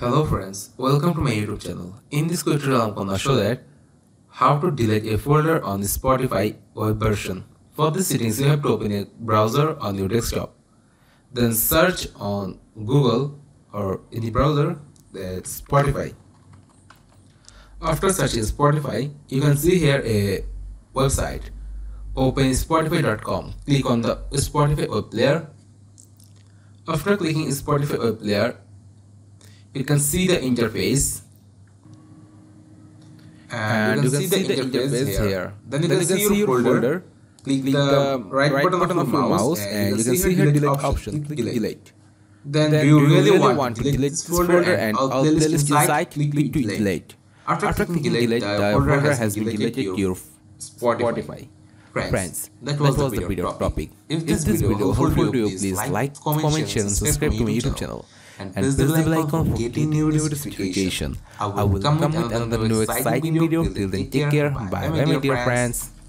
Hello friends, welcome to my YouTube channel. In this quick tutorial I'm gonna show that how to delete a folder on the Spotify web version. For the settings you have to open a browser on your desktop. Then search on Google or any browser that's Spotify. After searching Spotify, you can see here a website. Open Spotify.com. Click on the Spotify web player. After clicking Spotify web player, you can see the interface, and you can see the interface here. Then you can see your folder. Click the right button of your mouse and you can see here delete option. Click delete. Then you really want to delete this folder and all the list inside, click delete. After clicking delete, the folder has been deleted to your Spotify. Friends, that was the video topic. If this video helpful to you, please like, comment, share and subscribe to my YouTube channel. And press the bell icon for getting new notification. I will come with another new exciting video. Till then, take care. Bye, my dear friends.